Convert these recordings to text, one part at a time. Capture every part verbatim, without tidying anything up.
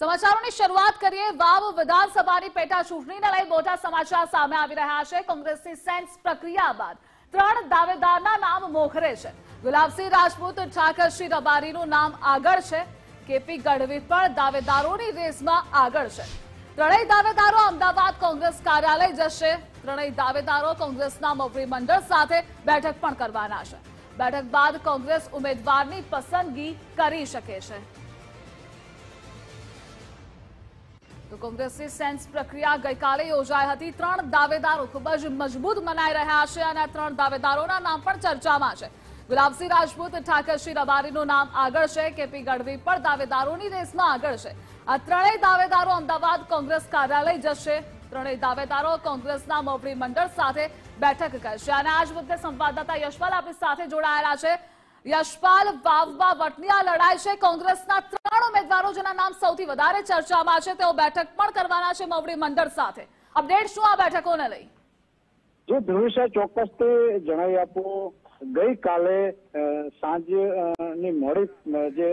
સમાચારોની શરૂઆત કરીએ વાવ વિધાનસભાની પેટા ચૂંટણીને લઈ મોટા સમાચાર સામે આવી રહ્યા છે। કોંગ્રેસની સેન્સ પ્રક્રિયા બાદ ત્રણ દાવેદારના નામ મોખરે છે। ગુલાબસિંહ રાજપૂત, ઠાકરસિંહ રબારીનું નામ આગળ છે। કેપી ગઢવી પણ દાવેદારોની રેસમાં આગળ છે। ત્રણેય દાવેદારો અમદાવાદ કોંગ્રેસ કાર્યાલય જશે। ત્રણેય દાવેદારો કોંગ્રેસના મંત્રીમંડળ સાથે બેઠક પણ કરવાના છે। બેઠક બાદ કોંગ્રેસ ઉમેદવારની પસંદગી કરી શકે છે। तो कांग्रेस की सेंस प्रक्रिया गईकाले योजाई हती। त्रण दावेदारों खूब ज मजबूत मनाई रह्या छे अने त्रण दावेदारोना नाम पण चर्चामां छे। गुलाबसिंह राजपूत, ठाकरसिंह रबारीनुं नाम आगळ छे। केपी गढ़वी पण दावेदारोनी रेसमां आगळ छे। आ त्रणेय दावेदारो अमदावाद कोंग्रेस कार्यालय जशे। त्रणेय दावेदारो कोंग्रेसना मंत्रिमंडळ साथे बेठक करशे। अने आज मुद्दे संवाददाता यशपाल आपणी साथे जोडायेला छे। यशपाल, वावबा वटनी आ लड़ाई छे। कोंग्रेसना त्रण उमेदवारो जेना नाम सौथी वधारे चर्चामां छे तेओ बेठक पण करवाना छे मंत्रिमंडळ साथे। अपडेट शुं आ बेठकोने लई? जे भविष्य चोक्कसथी जणावी आपो। गई काले सांजनी मोडी जे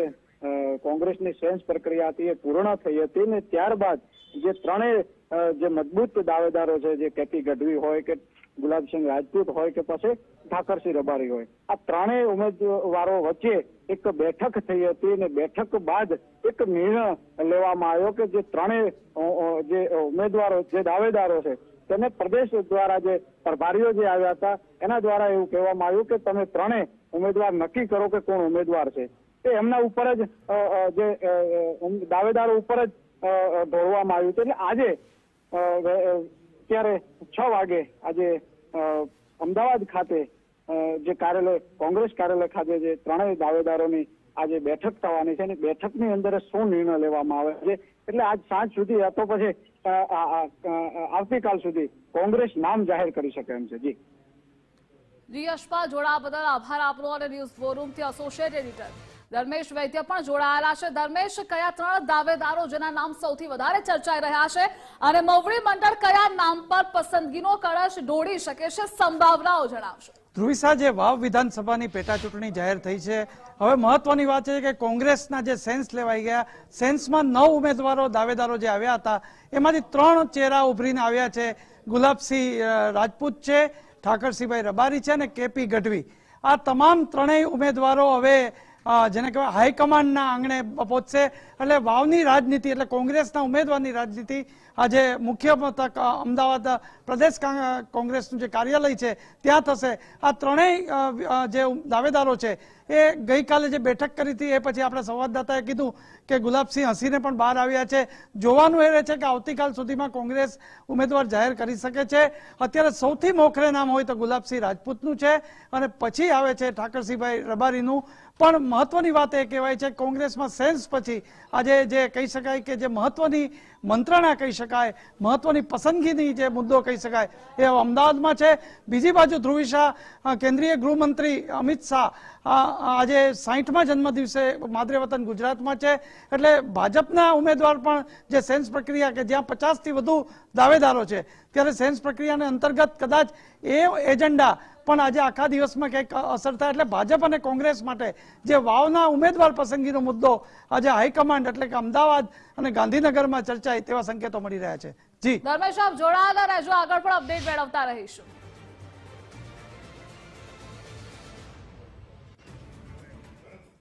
कोंग्रेसनी सेंस प्रक्रिया हती ए पूर्ण थई हती ने त्यारबाद जे त्रणेय जे मजबूत दावेदारो छे जे केपी गढ़वी होय के गुलाबसिंह राजपूत होय के पछी ठाकरसिंह रबारी होय आ त्रणेय उमेदवारो वच्चे एक बैठक थई हती ने बैठक बाद एक निर्णय लेवामां आव्यो के जे त्रणेय जे उमेदवारो जे दावेदारो छे तेने प्रदेश द्वारा जे प्रभारीओ जे आव्या हता एना द्वारा एवुं कहेवामां आव्युं के तमे त्रणेय उमेदवार नक्की करो के कोण उमेदवार छे ते एमना उपर ज जे दावेदारो उपर ज ढोळवामां आव्युं। એટલે આજે ત્યારે છ વાગે આજે અમદાવાદ ખાતે જે કાર્યાલય કોંગ્રેસ કાર્યાલય ખાતે જે ત્રણેય દાવેદારોની આજે બેઠક થવાની છે અને બેઠકની અંદર શું નિર્ણય લેવામાં આવે છે એટલે આજ સાંજ સુધી અથવા પછી આવતીકાલ સુધી કોંગ્રેસ નામ જાહેર કરી શકે એમ છે। જી જી યશપાલ, જોડા બદલ આભાર આપનો। અને ન્યૂઝ ફોરમથી એસોસિએટ એડિટર धर्मेश वैद्य पण जोड़ायेला छे। धर्मेश, कया त्रण दावेदारो जेना नाम सौथी वधारे चर्चाई रह्या छे अने मंत्रिमंडळ कया नाम पर पसंदगीनो कळश ढोळी शके छे संभावनाओ जणावशो? ધ્રુવિસા, જે વાવ વિધાનસભાની પેટા ચૂંટણી જાહેર થઈ છે હવે મહત્વની વાત છે કે કોંગ્રેસના જે સેન્સ લેવાઈ ગયા સેન્સમાં નવ ઉમેદવારો દાવેદારો જે આવ્યા હતા એમાંથી ત્રણ ચહેરા ઉભરીને આવ્યા છે। ગુલાબસિંહ રાજપૂત છે, ઠાકરસિંહભાઈ રબારી છે અને કેપી ગઢવી। આ તમામ ત્રણેય ઉમેદવારો હવે જેને કહેવાય હાઈકમાન્ડના આંગણે પહોંચશે એટલે વાવની રાજનીતિ એટલે કોંગ્રેસના ઉમેદવારની રાજનીતિ આજે મુખ્ય મથક અમદાવાદ પ્રદેશ કોંગ્રેસનું જે કાર્યાલય છે ત્યાં થશે। આ ત્રણેય જે દાવેદારો છે એ ગઈકાલે જે બેઠક કરી હતી એ પછી આપણા સંવાદદાતાએ કીધું કે ગુલાબસિંહ હસીને પણ બહાર આવ્યા છે। જોવાનું એ રહે છે કે આવતીકાલ સુધીમાં કોંગ્રેસ ઉમેદવાર જાહેર કરી શકે છે। અત્યારે સૌથી મોખરે નામ હોય તો ગુલાબસિંહ રાજપૂતનું છે અને પછી આવે છે ઠાકરસિંહભાઈ રબારીનું। પણ મહત્વની વાત એ કહેવાય છે કોંગ્રેસમાં સેન્સ પછી આજે જે કહી શકાય કે જે મહત્વની મંત્રણા કહી શકાય મહત્વની પસંદગીની જે મુદ્દો કહી શકાય એ અમદાવાદમાં છે। બીજી બાજુ ધ્રુવિશા, કેન્દ્રીય ગૃહમંત્રી અમિત શાહ આજે સાહીઠમાં જન્મદિવસે માદરે વતન ગુજરાતમાં છે એટલે ભાજપના ઉમેદવાર પણ જે સેન્સ પ્રક્રિયા કે જ્યાં પચાસથી વધુ દાવેદારો છે ત્યારે સેન્સ પ્રક્રિયાને અંતર્ગત કદાચ એ એજન્ડા પણ આજે આખા દિવસમાં કંઈક અસર થાય એટલે ભાજપ અને કોંગ્રેસ માટે જે વાવના ઉમેદવાર પસંદગીનો મુદ્દો આજે હાઈકમાન્ડ એટલે કે અમદાવાદ અને ગાંધીનગરમાં ચર્ચાય તેવા સંકેતો મળી રહ્યા છે। જી ધર્મેશ, આપ જોડાયેલા રહેજો, આગળ પણ અપડેટ મેળવતા રહીશું।